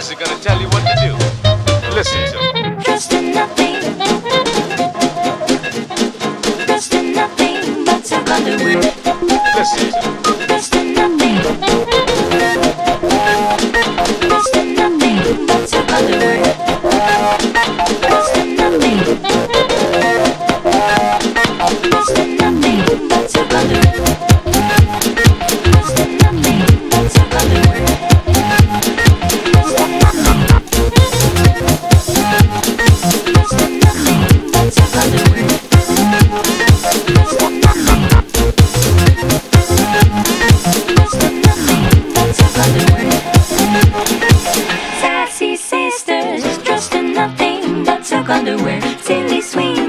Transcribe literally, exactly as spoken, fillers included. judge is going to tell you what to do. Listen to him. Trust in nothing. Trust in nothing but somebody with it. Listen to him. Trust in nothing. Trust in nothing but somebody with it. Trust in nothing. Trust in nothing but somebody with it. Sassy sisters, trust in nothing but silk underwear. Silly sweet